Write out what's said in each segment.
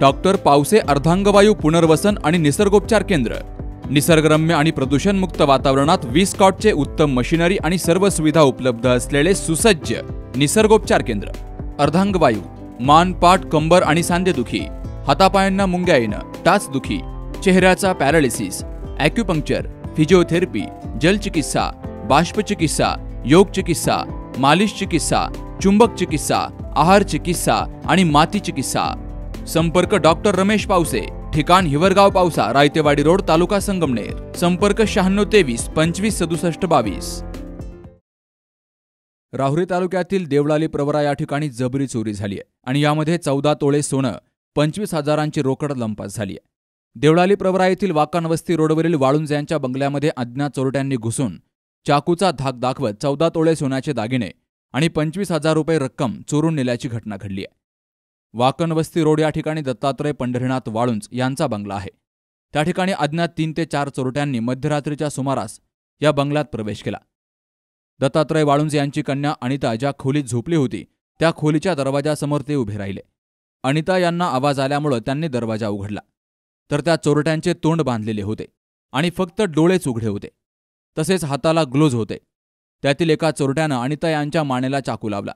Doctor Pawase अर्धांगवायू पुनर्वसन आणि निसर्गोपचार केंद्र, निसर्गरम्य आणि प्रदूषणमुक्त वातावरणात 20 कॉटचे उत्तम मशिनरी आणि सर्व सुविधा उपलब्ध असलेले सुसज्ज निसर्गोपचार केंद्र। अर्धांगवायू, मान, पाठ, कंबर आणि सांधेदुखी, हातापायांना मुंग्या येणं, टाचदुखी, चेहऱ्याचा पॅरालिसिस, ॲक्युपंक्चर, फिजिओथेरपी, जलचिकित्सा, बाष्पचिकित्सा, योग चिकित्सा, मालिश चिकित्सा, चुंबक चिकित्सा, आहार चिकित्सा आणि माती चिकित्सा। संपर्क डॉक्टर रमेश पावसे, ठिकाण हिवरगाव पावसा, रायतेवाडी रोड, तालुका संगमनेर। संपर्क 9623256722। राहुरी तालुक्यातील देवळाली प्रवरा या ठिकाणी जबरी चोरी झाली आहे आणि यामध्ये 14 तोळे सोनं, 25,000 रोकड लंपास झाली आहे। देवळाली प्रवरा येथील वाकानवस्ती रोडवरील वाळुंज यांच्या बंगल्यामध्ये अज्ञात चोरट्यांनी घुसून चाकूचा धाक दाखवत 14 तोळे सोन्याचे दागिने आणि 25,000 रुपये रक्कम चोरून नेल्याची घटना घडली आहे। वाकनवस्ती रोड या ठिकाणी दत्तात्रय पंढरीनाथ वाळुंज यांचा बंगला आहे। त्या ठिकाणी अज्ञात 3 ते 4 चोरट्यांनी मध्यरात्रीच्या सुमारास या बंगल्यात प्रवेश केला। दत्तात्रय वाळुंज यांची कन्या अनिता ज्या खोलीत झोपली होती त्या खोलीच्या दरवाजासमोर ते उभे राहिले। अनिता यांना आवाज आल्यामुळे त्यांनी दरवाजा उघडला, तर त्या चोरट्यांचे तोंड बांधलेले होते आणि फक्त डोळेच उघडे होते, तसेच हाताला ग्लोव्ज होते। त्यातील एका चोरट्यानं अनिता यांच्या मानेला चाकू लावला,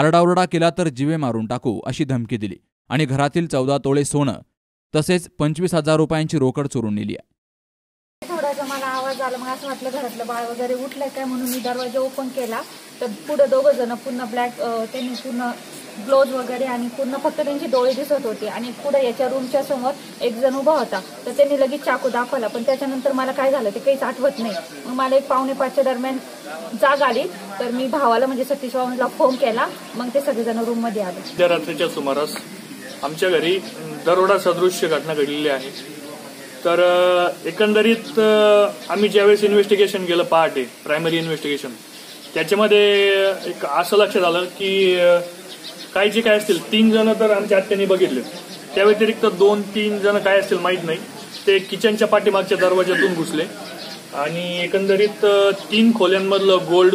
आरडाओरडा केला तर जीवे मारून टाकू अशी धमकी दिली आणि घरातील 14 तोळे सोनं तसेच 25,000 रुपयांची रोकड चोरून नेली आहे। थोडासा मला आवाज आला, मला असं वाटलं घरातलं बाळ वगैरे उठलंय काय म्हणून मी दरवाजा ओपन केला, तर पुढे दोघं जण पूर्ण ब्लॅक, त्यांनी पूर्ण ग्लोव्ज वगैरे आणि पूर्ण फक्त त्यांचे डोळे दिसत होते आणि पुढे याच्या रूमच्या समोर एक जण उभा होता, तर त्यांनी लगेच चाकू दाखवला। पण त्याच्यानंतर मला काय झालं ते काहीच आठवत नाही। मग मला एक 4:45 दरम्यान जाग आली, तर मी भावाला म्हणजे सतीश भावाला फोन केला, मग ते सगळेजण रूममध्ये आले। त्या रात्रीच्या सुमारास आमच्या घरी दरोडा सदृश्य घटना घडलेली आहे। तर एकंदरीत आम्ही ज्यावेळेस इन्व्हेस्टिगेशन केलं पहाटे, प्रायमरी इन्व्हेस्टिगेशन, त्याच्यामध्ये एक असं लक्षात आलं की काय जे काय असतील 3 जण तर आमच्या आत्याने बघितले, त्या व्यतिरिक्त 2-3 जण काय असतील माहीत नाही, ते किचनच्या पाठीमागच्या दरवाज्यातून घुसले आणि एकंदरीत 3 खोल्यांमधलं गोल्ड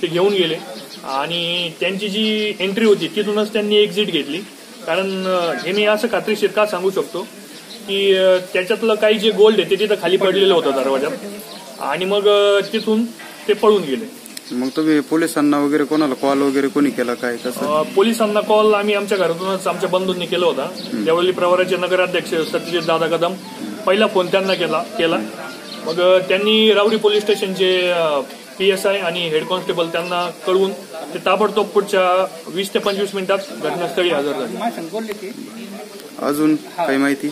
ते घेऊन गेले आणि त्यांची जी एंट्री होती तिथूनच त्यांनी एक्झिट घेतली। कारण हे मी असं खात्रीशीर का सांगू शकतो की त्याच्यातलं काही जे गोल्ड आहे ते तिथं खाली पडलेलं होतं दरवाज्यात आणि मग तिथून ते पळून गेले। मग तुम्ही पोलिसांना वगैरे कोणाला कॉल वगैरे कोणी केला काय? पोलिसांना कॉल आम्ही आमच्या घरातूनच आमच्या बंधूंनी केला होता। देवळाली प्रवराचे नगराध्यक्ष सत्यजित दादा कदम पहिला फोन त्यांना केला मग त्यांनी राहुरी पोलीस स्टेशनचे PSI आणि हेड कॉन्स्टेबल त्यांना कळवून ते ताबडतोब पुढच्या 20 ते 25 मिनिटात घटनास्थळी हजर झाले। अजून काही माहिती?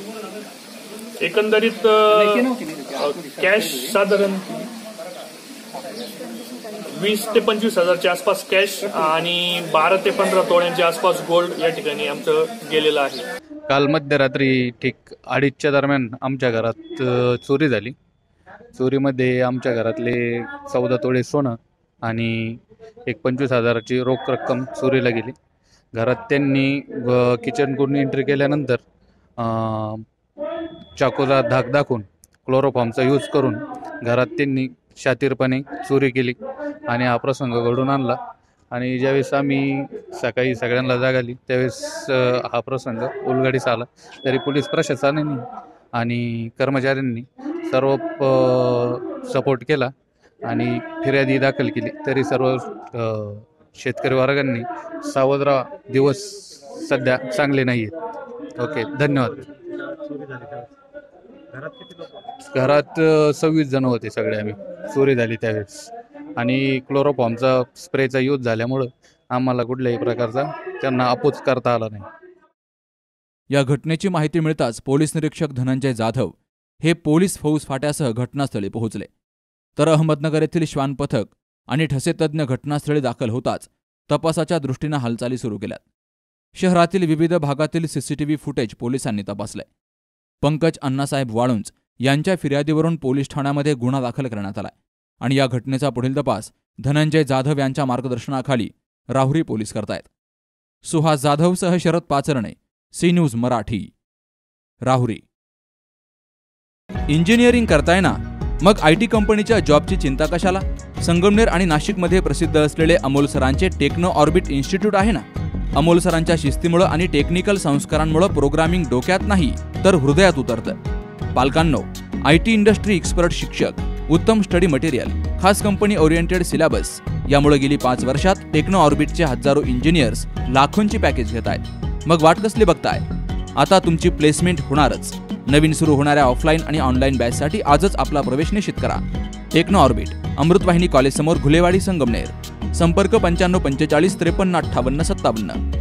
एकंदरीत कॅश साधारण 20 ते 25,000च्या आसपास कॅश आणि 12 ते 15 तोळ्यांच्या आसपास गोल्ड या ठिकाणी आमचं गेलेलं आहे। काल मध्यरात्री ठीक 2:30च्या दरम्यान आमच्या घरात चोरी झाली। चोरीमध्ये आमच्या घरातले 14 तोळे सोनं आणि एक 25,000ची रोख रक्कम चोरीला गेली। घरात त्यांनी किचनकडून एंट्री केल्यानंतर चाकूला धाक दाखवून क्लोरोफॉर्मचा यूज करून घरात त्यांनी शातीरपणे चोरी केली आणि हा प्रसंग घडून आणला। आणि ज्यावेळेस आम्ही सकाळी सगळ्यांना जाग आली त्यावेळेस हा प्रसंग उलगडीस आला, तरी पोलीस प्रशासनाने आणि कर्मचाऱ्यांनी सर्व सपोर्ट केला आणि फिर्यादी दाखल केली। तरी सर्व शेतकरी वर्गांनी सावध राहा, दिवस सध्या चांगले नाही आहेत। ओके, धन्यवाद। घरात 26 जण होते सगळे आम्ही, चोरी झाली त्यावेळेस आणि क्लोरोफॉर्मचा स्प्रेचा यूज झाल्यामुळं आम्हाला कुठल्याही प्रकारचा त्यांना अपोज करता आला नाही। या घटनेची माहिती मिळताच पोलीस निरीक्षक धनंजय जाधव हे पोलीस फौज फाट्यासह घटनास्थळी पोहोचले, तर अहमदनगर येथील श्वान पथक आणि ठसे तज्ज्ञ घटनास्थळी दाखल होताच तपासाच्या दृष्टीनं हालचाली सुरू केल्यात। शहरातील विविध भागातील CCTV फुटेज पोलिसांनी तपासले। पंकज अन्नासाहेब वाळुंज यांच्या फिर्यादीवरून पोलीस ठाण्यामध्ये गुन्हा दाखल करण्यात आला आणि या घटनेचा पुढील तपास धनंजय जाधव यांच्या मार्गदर्शनाखाली राहुरी पोलीस करतायत। सुहास जाधवसह Sharad Pacharne, C News Marathi, Rahuri. Engineering करताय ना, मग IT कंपनीच्या जॉबची चिंता कशाला? संगमनेर आणि नाशिकमध्ये प्रसिद्ध असलेले अमोल सरांचे टेक्नो ऑर्बिट इन्स्टिट्यूट आहे ना, अमोल सरांच्या शिस्तीमुळे आणि टेक्निकल संस्कारांमुळे प्रोग्रामिंग डोक्यात नाही तर हृदयात उतरतं। पालकांनो, आयटी इंडस्ट्री एक्सपर्ट शिक्षक, उत्तम स्टडी मटेरियल, खास कंपनी ओरिएंटेड सिलेबस यामुळे गेली 5 वर्षात टेक्नो ऑर्बिटचे हजारो इंजिनियर्स लाखोंची पॅकेज घेत आहेत। मग वाट कसली बघताय? आता तुमची प्लेसमेंट होणारच। नवीन सुरू होणाऱ्या ऑफलाइन आणि ऑनलाइन बॅचसाठी आजच आपला प्रवेश निश्चित करा। टेक्नो ऑर्बिट, अमृतवाहिनी कॉलेज समोर, घुलेवाड़ी, संगमनेर। संपर्क 9545 5358 57